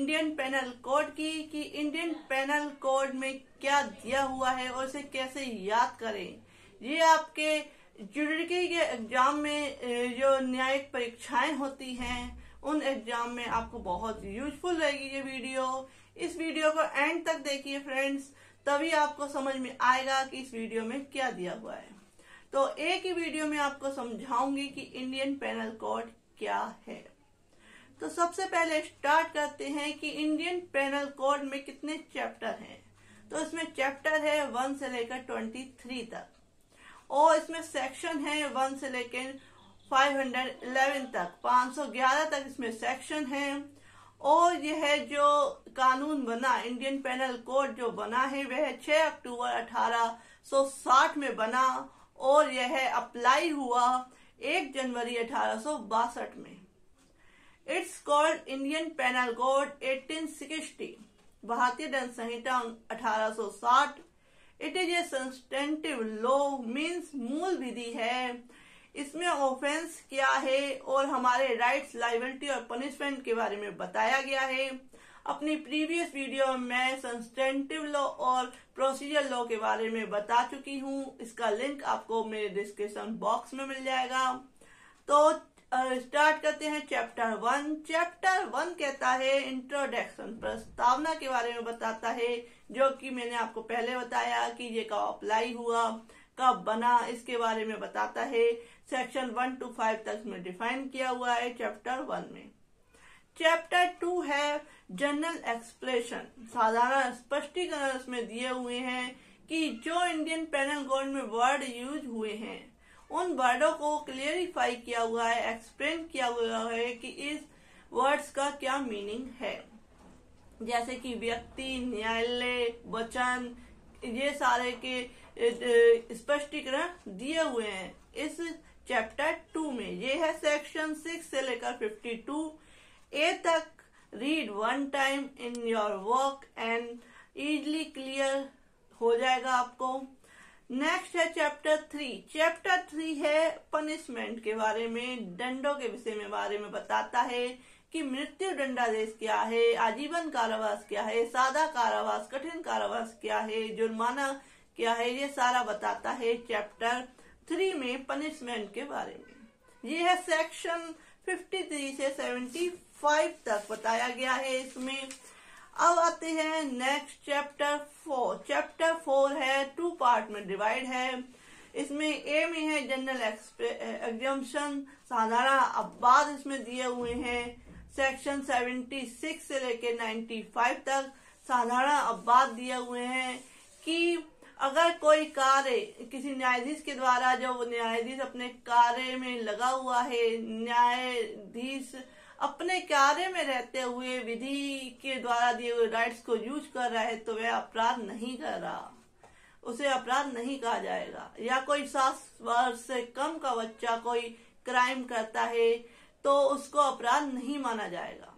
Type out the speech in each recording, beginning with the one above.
Indian penal code की कि Indian penal code में क्या दिया हुआ है और उसे कैसे याद करें। ये आपके ज्यूडिशरी के एग्जाम में जो न्यायिक परीक्षाएं होती हैं उन एग्जाम में आपको बहुत यूजफुल रहेगी ये वीडियो। इस वीडियो को एंड तक देखिए फ्रेंड्स, तभी आपको समझ में आएगा कि इस वीडियो में क्या दिया हुआ है। तो एक ही वीडियो में आपको समझाऊंगी कि इंडियन पेनल कोड क्या है। तो सबसे पहले स्टार्ट करते हैं कि इंडियन पेनल कोड में कितने चैप्टर हैं। तो इसमें चैप्टर है 1 से लेकर 23 तक और इसमें सेक्शन है 1 से लेकर 511 तक, 511 तक इसमें सेक्शन है। और यह है जो कानून बना, इंडियन पेनल कोड जो बना है वह 6 अक्टूबर 1860 में बना और यह अप्लाई हुआ 1 जनवरी 1862 में। It's called Indian penal code 1860, भारतीय दंड संहिता 1860। It is a substantive law, means मूल विधि है। इसमें ऑफेंस क्या है और हमारे राइट्स, लायबिलिटी और पनिशमेंट के बारे में बताया गया है। अपनी प्रीवियस वीडियो में सब्सटेंटिव लॉ और प्रोसीजर लॉ के बारे में बता चुकी हूँ, इसका लिंक आपको मेरे डिस्क्रिप्शन बॉक्स में मिल जाएगा। तो स्टार्ट करते हैं चैप्टर 1। चैप्टर 1 कहता है इंट्रोडक्शन, प्रस्तावना के बारे में बताता है, जो कि मैंने आपको पहले बताया कि ये कब अप्लाई हुआ, कब बना, इसके बारे में बताता है। सेक्शन 1 से 5 तक में डिफाइन किया हुआ है चैप्टर 1 में। चैप्टर 2 है जनरल एक्सप्लेनेशन, साधारण स्पष्टीकरण इसमें दिए हुए हैं कि जो इंडियन पेनल कोड में वर्ड यूज हुए हैं उन वर्डों को क्लियरिफाई किया हुआ है, एक्सप्लेन किया हुआ है कि इस वर्ड्स का क्या मीनिंग है। जैसे कि व्यक्ति, न्यायालय, वचन, ये सारे के स्पष्टीकरण दिए हुए हैं इस चैप्टर 2 में। ये है सेक्शन 6 से लेकर 52 ए तक। Read 1 time in your work and easily clear हो जाएगा आपको। नेक्स्ट है चैप्टर 3। चैप्टर 3 है पनिशमेंट के बारे में, दंडों के विषय में बारे में बताता है कि मृत्यु दंडादेश क्या है, आजीवन कारावास क्या है, सादा कारावास, कठिन कारावास क्या है, जुर्माना क्या है, ये सारा बताता है चैप्टर 3 में पनिशमेंट के बारे में। ये है सेक्शन 53 से 75 तक बताया गया है इसमें। अब आते हैं नेक्स्ट चैप्टर 4। चैप्टर 4 है 2 पार्ट में डिवाइड है। इसमें ए में है जनरल एग्जम्पशन, साधारण अपवाद इसमें दिए हुए हैं। सेक्शन 76 से लेकर 95 तक साधारण अपवाद दिए हुए हैं कि अगर कोई कार्य किसी न्यायाधीश के द्वारा, जो वो न्यायाधीश अपने कार्य में लगा हुआ है, न्यायाधीश अपने कार्य में रहते हुए विधि के द्वारा दिए हुए राइट्स को यूज कर रहा है तो वह अपराध नहीं कर रहा, उसे अपराध नहीं कहा जाएगा। या कोई 7 वर्ष से कम का बच्चा कोई क्राइम करता है तो उसको अपराध नहीं माना जाएगा।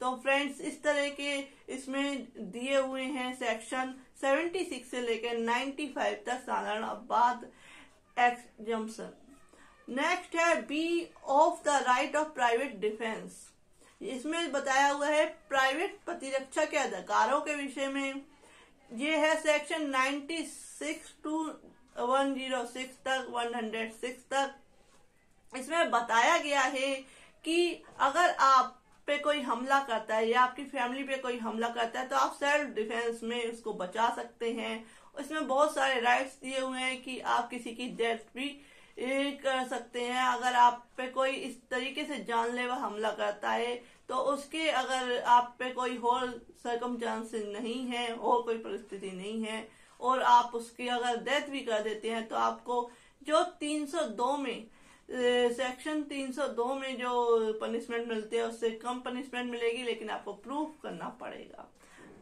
तो फ्रेंड्स इस तरह के इसमें दिए हुए हैं सेक्शन 76 से लेकर 95 तक साधारण अपवाद, एक्सजम्पशन। नेक्स्ट है B of the right of private defence. इसमें बताया हुआ है प्राइवेट प्रतिरक्षा के अधिकारों के विषय में। ये है सेक्शन 96 से 106 तक। इसमें बताया गया है कि अगर आप पे कोई हमला करता है या आपकी फैमिली पे कोई हमला करता है तो आप सेल्फ डिफेंस में उसको बचा सकते हैं। इसमें बहुत सारे राइट्स दिए हुए हैं कि आप किसी की डेथ भी कर सकते हैं। अगर आप पे कोई इस तरीके से जानलेवा हमला करता है तो उसके, अगर आप पे कोई और सर्कमस्टांसेस नहीं है और कोई परिस्थिति नहीं है और आप उसकी अगर डेथ भी कर देते हैं तो आपको जो 302 में, सेक्शन 302 में जो पनिशमेंट मिलती है उससे कम पनिशमेंट मिलेगी, लेकिन आपको प्रूव करना पड़ेगा।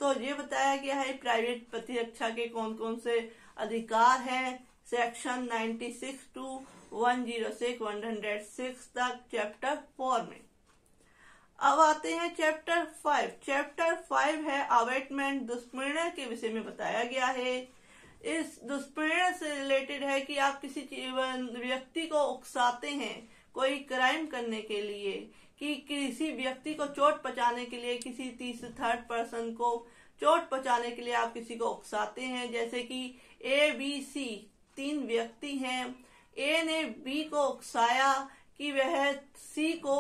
तो ये बताया गया है प्राइवेट प्रतिरक्षा के कौन कौन से अधिकार हैं सेक्शन 96 से 106 तक चैप्टर 4 में। अब आते हैं चैप्टर 5। चैप्टर 5 है अबेटमेंट, दुष्प्रेरण के विषय में बताया गया है। इस दुष्प्रेरण से रिलेटेड है कि आप किसी व्यक्ति को उकसाते हैं कोई क्राइम करने के लिए कि किसी व्यक्ति को चोट पहुंचाने के लिए, किसी थर्ड पर्सन को चोट पहुंचाने के लिए आप किसी को उकसाते हैं। जैसे कि ए बी सी तीन व्यक्ति हैं, ए ने बी को उकसाया कि वह सी को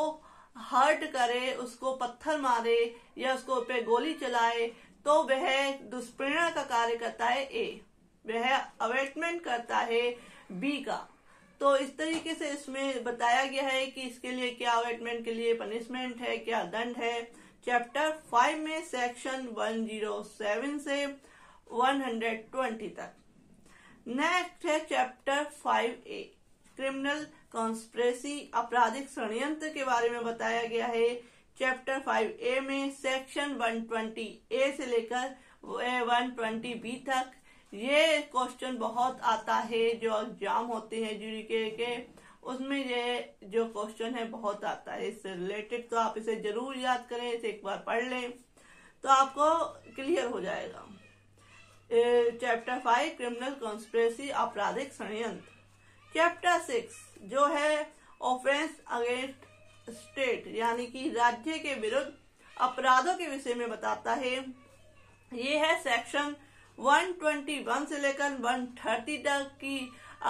हर्ट करे, उसको पत्थर मारे या उसको पे गोली चलाए, तो वह दुष्प्रेरणा का कार्य करता है ए, वह अवेटमेंट करता है बी का। तो इस तरीके से इसमें बताया गया है कि इसके लिए क्या अवेटमेंट के लिए पनिशमेंट है, क्या दंड है। चैप्टर 5 में सेक्शन 107 से 120 तक। नेक्स्ट है चैप्टर 5A क्रिमिनल कॉन्स्पिरेसी, आपराधिक षड्यंत्र के बारे में बताया गया है। चैप्टर 5A में सेक्शन 120A से लेकर 120B तक ये क्वेश्चन बहुत आता है, जो एग्जाम होते हैं जूरी के उसमें ये जो क्वेश्चन है बहुत आता है इससे रिलेटेड। तो आप इसे जरूर याद करें, इसे एक बार पढ़ लें तो आपको क्लियर हो जाएगा। चैप्टर 5 क्रिमिनल कॉन्स्पिरेसी, आपराधिक षड्यंत्र। चैप्टर 6 जो है ऑफेंस अगेंस्ट स्टेट, यानी कि राज्य के विरुद्ध अपराधों के विषय में बताता है। ये है सेक्शन 121 से लेकर 130 तक की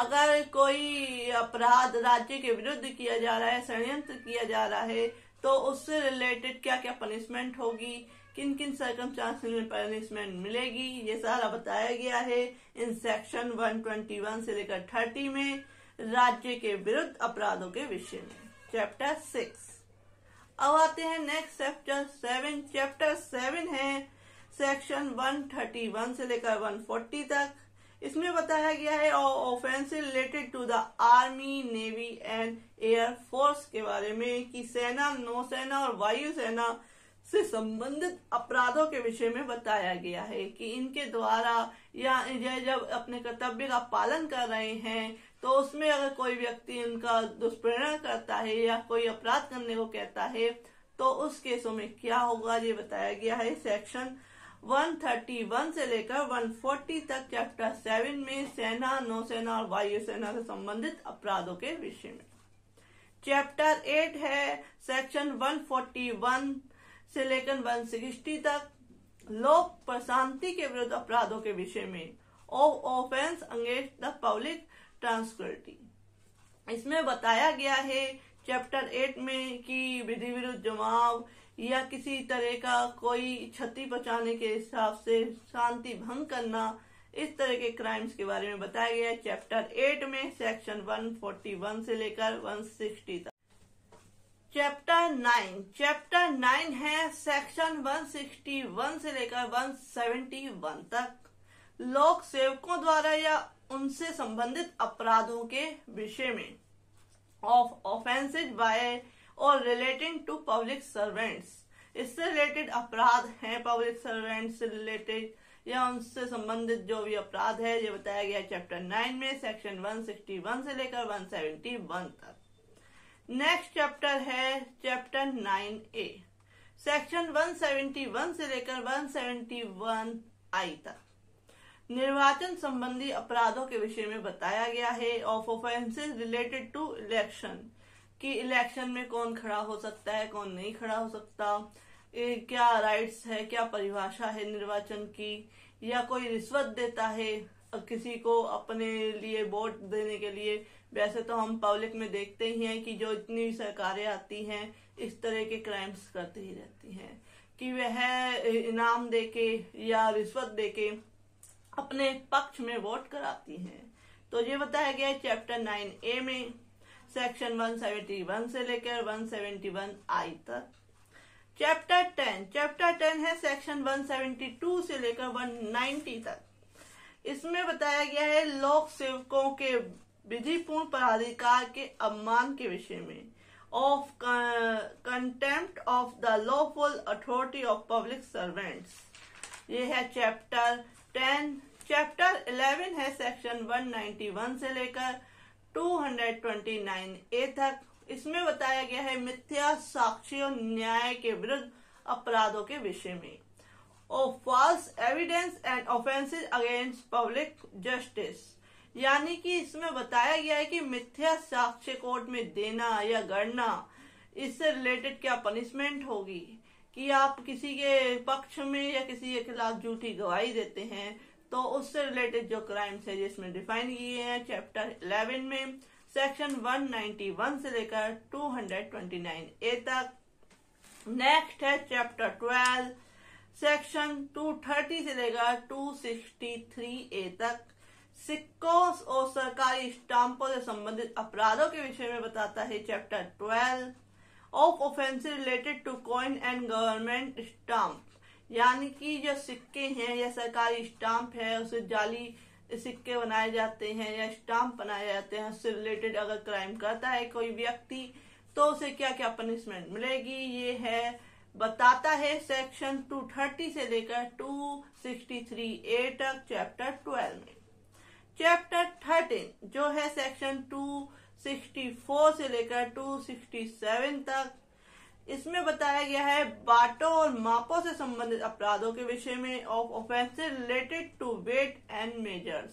अगर कोई अपराध राज्य के विरुद्ध किया जा रहा है, षड्यंत्र किया जा रहा है, तो उससे रिलेटेड क्या क्या पनिशमेंट होगी, किन किन सर्कमस्टांस में पनिशमेंट मिलेगी, ये सारा बताया गया है इन सेक्शन 121 से लेकर 30 में राज्य के विरुद्ध अपराधों के विषय में। चैप्टर 6। अब आते हैं नेक्स्ट चैप्टर 7। चैप्टर 7 है सेक्शन 131 से लेकर 140 तक। इसमें बताया गया है offence related to the army, navy and air force के बारे में कि सेना, नौसेना और वायुसेना से संबंधित अपराधों के विषय में बताया गया है कि इनके द्वारा या जब अपने कर्तव्य का पालन कर रहे हैं तो उसमें अगर कोई व्यक्ति उनका दुष्प्रेरणा करता है या कोई अपराध करने को कहता है तो उस केसों में क्या होगा, ये बताया गया है सेक्शन 131 से लेकर 140 तक। चैप्टर 7 में सेना, नौसेना और वायुसेना से संबंधित अपराधों के विषय में। चैप्टर 8 है सेक्शन 141 से लेकर 160 तक, लोक प्रशांति के विरुद्ध अपराधों के विषय में, offence against the public tranquillity. इसमें बताया गया है चैप्टर 8 में कि विधि विरुद्ध जमाव या किसी तरह का कोई क्षति पहुंचाने के हिसाब से शांति भंग करना, इस तरह के क्राइम्स के बारे में बताया गया है चैप्टर 8 में सेक्शन 141 से लेकर 160 तक। चैप्टर 9। चैप्टर 9 है सेक्शन 161 से लेकर 171 तक, लोक सेवकों द्वारा या उनसे संबंधित अपराधों के विषय में, ऑफ ऑफेंसेस बाय और रिलेटिंग टू पब्लिक सर्वेंट्स। इससे रिलेटेड अपराध हैं पब्लिक सर्वेंट्स से रिलेटेड या उनसे संबंधित जो भी अपराध है, ये बताया गया चैप्टर 9 में सेक्शन 161 से लेकर 171 तक। नेक्स्ट चैप्टर है चैप्टर 9A सेक्शन 171 से लेकर 171I तक, निर्वाचन संबंधी अपराधों के विषय में बताया गया है, of offences related to election कि इलेक्शन में कौन खड़ा हो सकता है, कौन नहीं खड़ा हो सकता, क्या राइट्स है, क्या परिभाषा है निर्वाचन की, या कोई रिश्वत देता है किसी को अपने लिए वोट देने के लिए। वैसे तो हम पब्लिक में देखते ही हैं कि जो इतनी भी सरकारें आती हैं इस तरह के क्राइम्स करती ही रहती हैं कि वह इनाम देके या रिश्वत देके अपने पक्ष में वोट कराती हैं। तो ये बताया गया है चैप्टर 9A में सेक्शन 171 से लेकर 171I तक। चैप्टर 10। चैप्टर 10 है सेक्शन 172 से लेकर 190 तक। इसमें बताया गया है लोक सेवकों के विधिपूर्ण पदाधिकार के अवमान के विषय में, of contempt of the lawful authority of public servants. ये है चैप्टर 10। चैप्टर 11 है सेक्शन 191 से लेकर 229A तक। इसमें बताया गया है मिथ्या साक्षी और न्याय के विरुद्ध अपराधों के विषय में, और false evidence and offences against public justice, यानी कि इसमें बताया गया है कि मिथ्या साक्ष्य कोर्ट में देना या गढ़ना इससे रिलेटेड क्या पनिशमेंट होगी कि आप किसी के पक्ष में या किसी के खिलाफ झूठी गवाही देते हैं, तो उससे रिलेटेड जो क्राइम्स है जिसमें डिफाइन किए हैं चैप्टर 11 में सेक्शन 191 से लेकर 229 ए तक। नेक्स्ट है चैप्टर 12 सेक्शन 230 से लेकर 263 ए तक। सिक्कों और सरकारी स्टाम्पों से संबंधित अपराधों के विषय में बताता है chapter 12 of offence related to coin and government stamp, यानी कि जो सिक्के हैं या सरकारी स्टाम्प है उसे जाली सिक्के बनाए जाते हैं या स्टाम्प बनाए जाते हैं, उससे रिलेटेड अगर क्राइम करता है कोई व्यक्ति तो उसे क्या क्या पनिशमेंट मिलेगी ये है बताता है सेक्शन 230 से लेकर 263 ए तक चैप्टर 12 में। चैप्टर 13 जो है सेक्शन 264 से लेकर 267 तक, इसमें बताया गया है बाटों और मापों से संबंधित अपराधों के विषय में of offence related to weight and measures,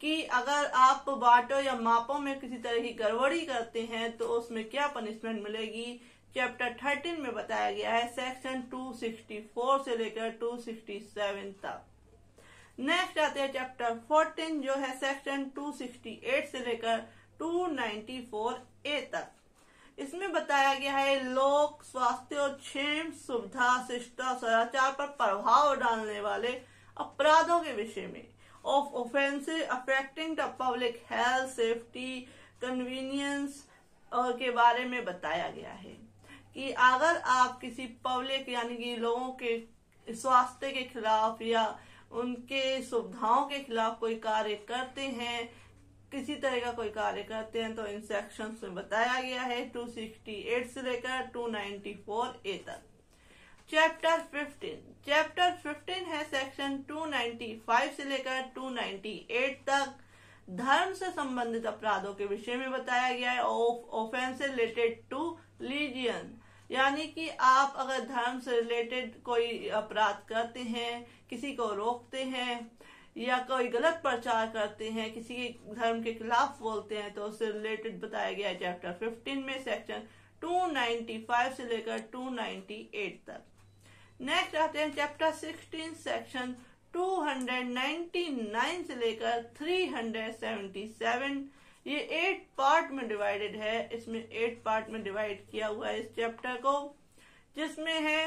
कि अगर आप बाटों या मापों में किसी तरह की गड़बड़ी करते हैं तो उसमें क्या पनिशमेंट मिलेगी चैप्टर 13 में बताया गया है सेक्शन 264 से लेकर 267 तक। नेक्स्ट आते हैं चैप्टर 14 जो है सेक्शन 268 से लेकर 294 ए तक। इसमें बताया गया है लोक स्वास्थ्य और क्षेम सुविधा शिष्टा सदाचार पर प्रभाव डालने वाले अपराधों के विषय में of offence affecting the public health safety convenience और के बारे में बताया गया है कि अगर आप किसी पब्लिक यानी कि लोगों के स्वास्थ्य के खिलाफ या उनके सुविधाओं के खिलाफ कोई कार्य करते हैं, किसी तरह का कोई कार्य करते हैं, तो इन सेक्शंस में बताया गया है 268 से लेकर 294 ए तक। चैप्टर 15 है सेक्शन 295 से लेकर 298 तक। धर्म से संबंधित अपराधों के विषय में बताया गया है ऑफेंस रिलेटेड टू रिलीजन, यानी कि आप अगर धर्म से रिलेटेड कोई अपराध करते हैं, किसी को रोकते हैं या कोई गलत प्रचार करते हैं, किसी के धर्म के खिलाफ बोलते हैं, तो उससे रिलेटेड बताया गया है चैप्टर 15 में सेक्शन 295 से लेकर 298 तक। नेक्स्ट आते हैं चैप्टर 16 सेक्शन 299 से लेकर 377। ये 8 पार्ट में डिवाइडेड है, इसमें 8 पार्ट में डिवाइड किया हुआ है इस चैप्टर को, जिसमें है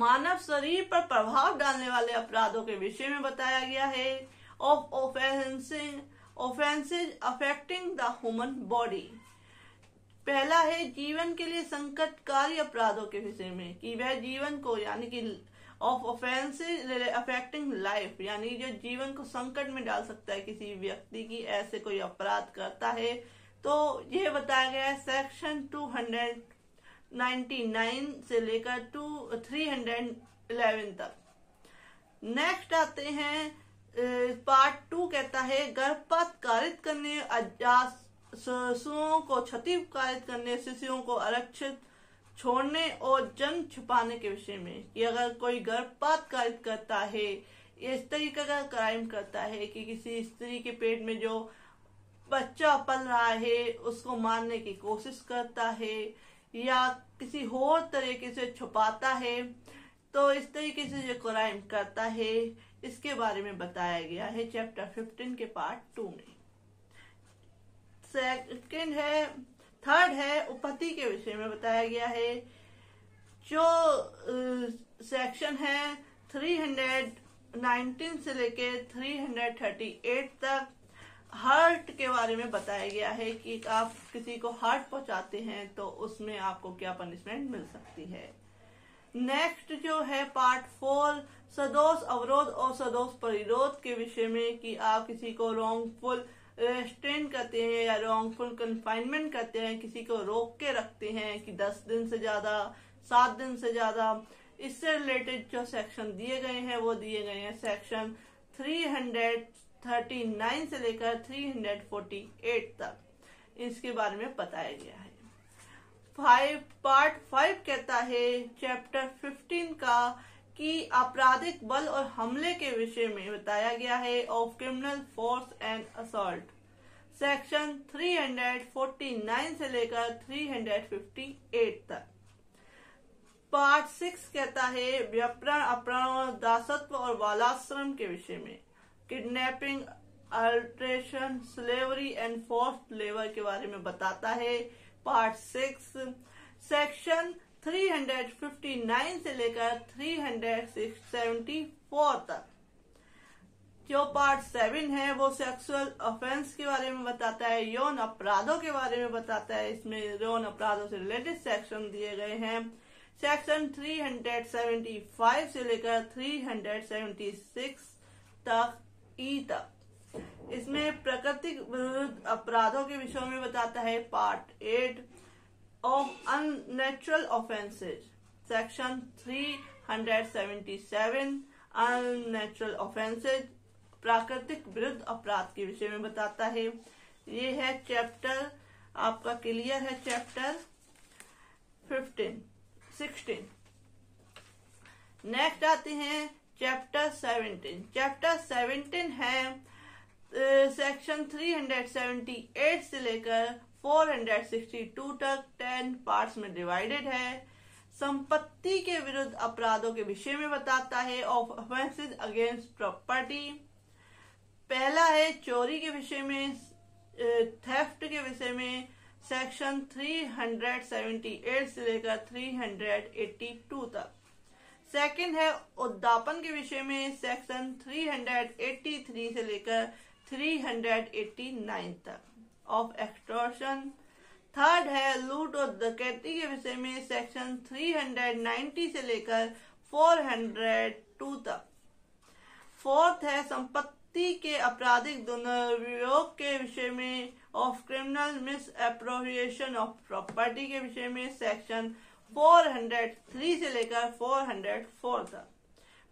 मानव शरीर पर प्रभाव डालने वाले अपराधों के विषय में बताया गया है of offences affecting the human body. पहला है जीवन के लिए संकटकारी अपराधों के विषय में कि वह जीवन को यानी कि ऑफ ऑफेंसेस अफेक्टिंग लाइफ, यानी जो जीवन को संकट में डाल सकता है किसी व्यक्ति की, ऐसे कोई अपराध करता है तो यह बताया गया है सेक्शन 299 से लेकर 311 तक। नेक्स्ट आते हैं पार्ट 2 कहता है गर्भपात कारित करने, शिशुओं को क्षति कारित करने, शिशुओं को आरक्षित छोड़ने और जन्म छुपाने के विषय में कि अगर कोई गर्भपात कारित करता है या इस तरीके का क्राइम करता है कि किसी स्त्री के पेट में जो बच्चा पल रहा है उसको मारने की कोशिश करता है या किसी और तरीके से छुपाता है, तो इस तरीके से जो क्राइम करता है इसके बारे में बताया गया है चैप्टर 15 के पार्ट 2 में। थर्ड है उपपत्ति के विषय में बताया गया है जो सेक्शन है 319 से लेकर 338 तक। हार्ट के बारे में बताया गया है कि आप किसी को हार्ट पहुंचाते हैं तो उसमें आपको क्या पनिशमेंट मिल सकती है। नेक्स्ट जो है पार्ट 4 सदोष अवरोध और सदोष प्रतिरोध के विषय में कि आप किसी को रॉन्गफुल रेस्ट्रेन करते हैं या रॉन्गफुल कन्फाइनमेंट करते हैं, किसी को रोक के रखते हैं कि 10 दिन से ज्यादा, 7 दिन से ज्यादा। इससे रिलेटेड जो सेक्शन दिए गए हैं वो दिए गए हैं सेक्शन 339 से लेकर 348 तक, इसके बारे में बताया गया है। पार्ट 5 कहता है चैप्टर 15 का कि आपराधिक बल और हमले के विषय में बताया गया है of criminal force and assault. Section 349 से लेकर 358 तक। पार्ट 6 कहता है व्यापरण, अपहरण, दासत्व और बालाश्रम के विषय में, kidnapping, alteration, slavery and forced labour के बारे में बताता है। पार्ट 6 सेक्शन 359 से लेकर 374 तक। जो पार्ट 7 है वो सेक्सुअल ऑफेंस के बारे में बताता है, यौन अपराधों के बारे में बताता है। इसमें यौन अपराधों से रिलेटेड सेक्शन दिए गए हैं, सेक्शन 375 से लेकर 376 तक ई तक। इसमें प्राकृतिक विरुद्ध अपराधों के विषयों में बताता है। Part 8 of unnatural offences, section 377 unnatural offences प्राकृतिक विरुद्ध अपराध के विषय में बताता है। ये है चैप्टर आपका क्लियर है, चैप्टर 16। नेक्स्ट आते हैं चैप्टर 17। चैप्टर 17 है सेक्शन 378 से लेकर 462 तक, 10 पार्ट्स में डिवाइडेड है। संपत्ति के विरुद्ध अपराधों के विषय में बताता है, ऑफेंसेस अगेंस्ट प्रॉपर्टी। पहला है चोरी के विषय में, थेफ्ट के विषय में, सेक्शन 378 से लेकर 382 तक। सेकंड है उद्दापन के विषय में, सेक्शन 383 से लेकर 389 तक ऑफ एक्सटॉर्शन। थर्ड है लूट और डकैती के विषय में, सेक्शन 390 से लेकर 402 तक। फोर्थ है संपत्ति के आपराधिक दुर्व्योग के विषय में, of criminal misappropriation of property के विषय में, सेक्शन 403 से लेकर 404 तक।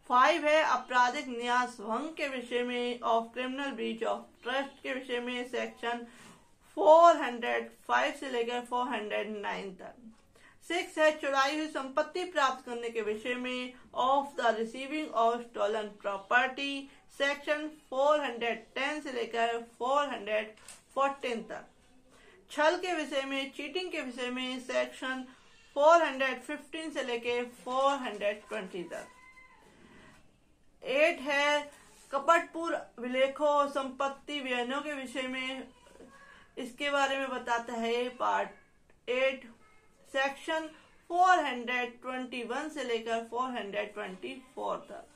5 है आपराधिक न्यास भंग के विषय में, of criminal breach of trust के विषय में, सेक्शन 405 से लेकर 409 तक। 6 है चुराई हुई संपत्ति प्राप्त करने के विषय में, of the receiving of stolen property, section 410 से लेकर 414 तक। छल के विषय में, चीटिंग के विषय में, सेक्शन 415 से लेके 420 तक। 8 है कपटपूर्ण विलेखों संपत्ति व्ययों के विषय में, इसके बारे में बताता है। पार्ट 8 सेक्शन 421 से लेकर 424 तक।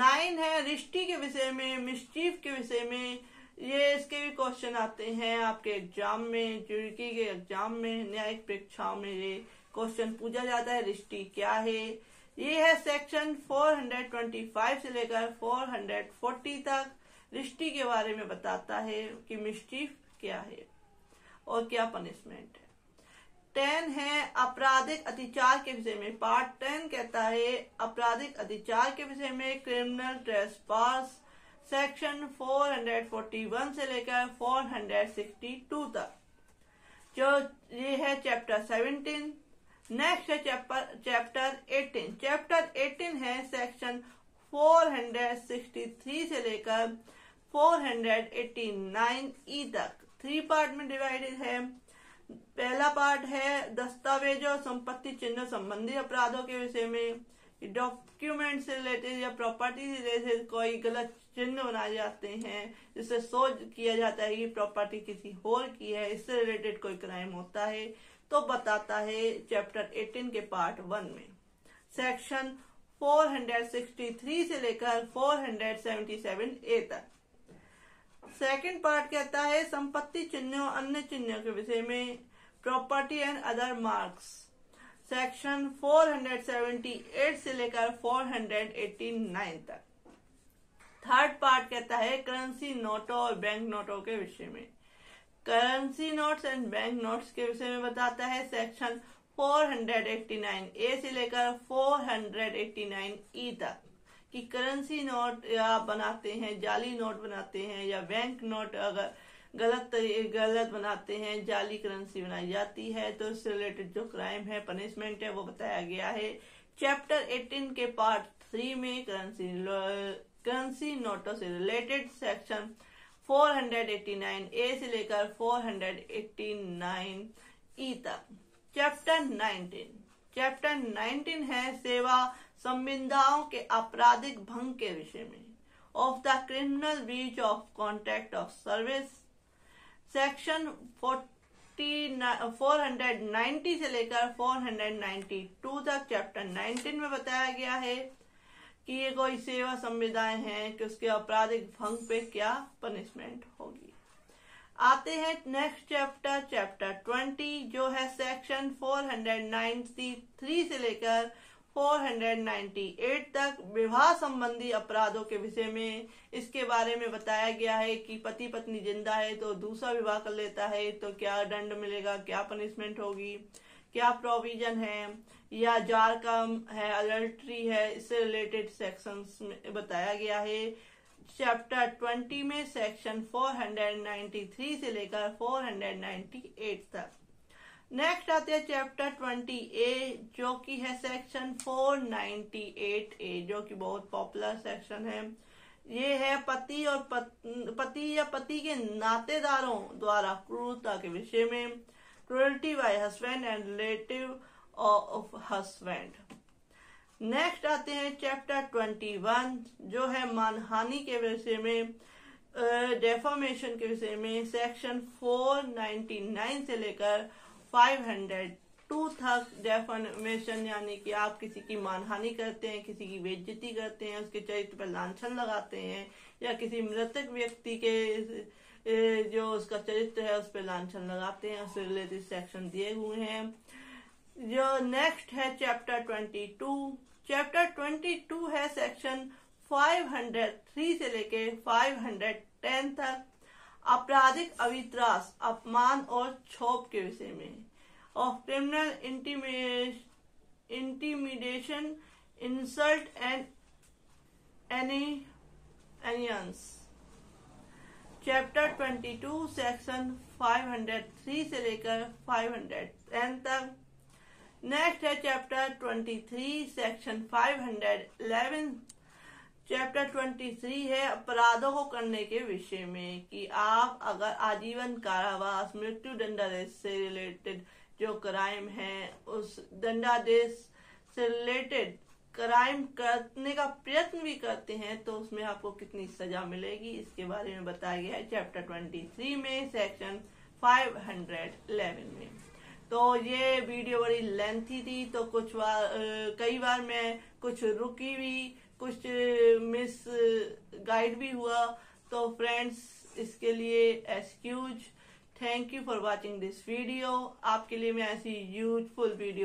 9 है रिश्ती के विषय में, मिस्चीफ के विषय में, ये इसके भी क्वेश्चन आते हैं आपके एग्जाम में, ज्यूरी के एग्जाम में, न्यायिक परीक्षाओं में ये क्वेश्चन पूछा जाता है, रिश्ती क्या है। ये है सेक्शन 425 से लेकर 440 तक, रिश्ती के बारे में बताता है कि मिस्टीफ क्या है और क्या पनिशमेंट है। 10 है आपराधिक अतिचार के विषय में। पार्ट 10 कहता है आपराधिक अतिचार के विषय में, क्रिमिनल ट्रेसपास, सेक्शन 441 से लेकर 462 तक। जो ये है चैप्टर 17। नेक्स्ट है चैप्टर 18। चैप्टर 18 है सेक्शन 463 से लेकर 489 ई तक। 3 पार्ट में डिवाइडेड है। पहला पार्ट है दस्तावेजों, संपत्ति चिन्ह संबंधी अपराधों के विषय में, डॉक्यूमेंट से रिलेटेड या प्रॉपर्टी से रिलेटेड कोई गलत चिन्ह बनाए जाते हैं जिससे सोच किया जाता है कि प्रॉपर्टी किसी और की है, इससे रिलेटेड कोई क्राइम होता है, तो बताता है चैप्टर 18 के पार्ट 1 में। सेक्शन 463 से लेकर 477 ए तक। सेकेंड पार्ट कहता है संपत्ति चिन्हों, अन्य चिन्हों के विषय में, property and other marks, section 478 से लेकर 489 तक। थर्ड पार्ट कहता है करेंसी नोटों और बैंक नोटों के विषय में, currency notes and bank notes के विषय में बताता है, सेक्शन 489 ए से लेकर 489 ई तक, कि करेंसी नोट आप बनाते हैं, जाली नोट बनाते हैं, या बैंक नोट अगर गलत बनाते हैं, जाली करेंसी बनाई जाती है, तो इससे रिलेटेड जो क्राइम है, पनिशमेंट है, वो बताया गया है चैप्टर 18 के पार्ट 3 में, करेंसी नोटों से रिलेटेड, सेक्शन 489 ए से लेकर 489 ई तक। चैप्टर 19 है सेवा संविदाओं के आपराधिक भंग के विषय में। Of the criminal breach of contract of service section 490 से लेकर 492 तक चैप्टर 19 में बताया गया है कि ये कोई सेवा संविदाएं हैं कि उसके आपराधिक भंग पे क्या पनिशमेंट होगी। आते हैं नेक्स्ट चैप्टर 20 जो है सेक्शन 493 से लेकर 498 तक विवाह संबंधी अपराधों के विषय में। इसके बारे में बताया गया है कि पति पत्नी जिंदा है तो दूसरा विवाह कर लेता है तो क्या दंड मिलेगा, क्या पनिशमेंट होगी, क्या प्रोविजन है, या जार का है, अडल्ट्री है, इससे रिलेटेड सेक्शंस में बताया गया है। चैप्टर 20 में सेक्शन 493 से लेकर 498 तक। नेक्स्ट आते हैं चैप्टर 20A जो कि है सेक्शन 498A जो कि बहुत पॉपुलर सेक्शन है। ये है पति और पति या पति के नातेदारों द्वारा क्रूरता के विषय में। Cruelty by husband and relative of husband. Next आते हैं चैप्टर 21 जो है मानहानि के विषय में, डेफामेशन के विषय में। सेक्शन 499 से लेकर 502 तक डेफामेशन यानी कि आप किसी की मानहानि करते हैं, किसी की बेइज्जती करते हैं, उसके चरित्र पर लांछन लगाते हैं या किसी मृतक व्यक्ति के जो उसका चरित्र है उस पर लांछन लगाते हैं, उससे रिलेटेड सेक्शन दिए हुए हैं। जो नेक्स्ट है चैप्टर 22। चैप्टर 22 है सेक्शन 503 से लेके 510 तक आपराधिक अवित्रास, अपमान और क्षोभ के विषय में। Of criminal intimidation, insult and annoyance. Chapter 22 section 503 से लेकर 510 तक। नेक्स्ट है चैप्टर 23 सेक्शन 511। चैप्टर 23 है अपराधों को करने के विषय में कि आप अगर आजीवन कारावास, मृत्यु दंडादेश से रिलेटेड जो क्राइम है उस दंडादेश से रिलेटेड क्राइम करने का प्रयत्न भी करते हैं तो उसमें आपको कितनी सजा मिलेगी, इसके बारे में बताया गया है चैप्टर 23 में सेक्शन 511 में। तो ये वीडियो बड़ी लेंथी थी तो कई बार मैं कुछ रुकी भी, कुछ मिस गाइड भी हुआ, तो फ्रेंड्स इसके लिए excuse. Thank you for watching this video. आपके लिए मैं ऐसी यूजफुल वीडियो